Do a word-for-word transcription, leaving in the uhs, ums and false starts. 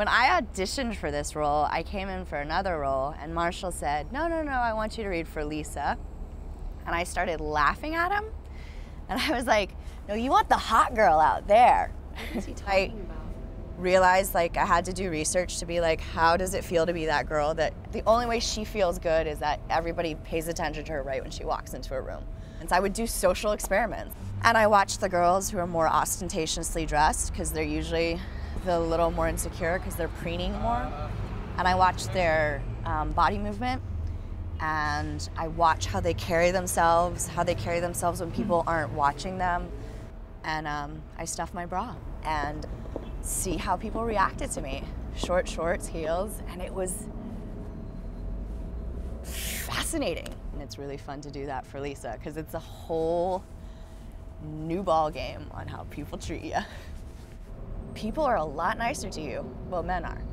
When I auditioned for this role, I came in for another role, and Marshall said, no, no, no, I want you to read for Lisa. And I started laughing at him, and I was like, no, you want the hot girl out there. What is he talking I, about? Realized like I had to do research to be like, how does it feel to be that girl that the only way she feels good is that everybody pays attention to her right when she walks into a room. And so I would do social experiments. And I watched the girls who are more ostentatiously dressed because they're usually the little more insecure because they're preening more. And I watched their um, body movement, and I watch how they carry themselves, how they carry themselves when people aren't watching them. And um, I stuffed my bra and see how people reacted to me. Short shorts, heels, and it was fascinating. And it's really fun to do that for Lisa because it's a whole new ball game on how people treat you. People are a lot nicer to you, well, men are.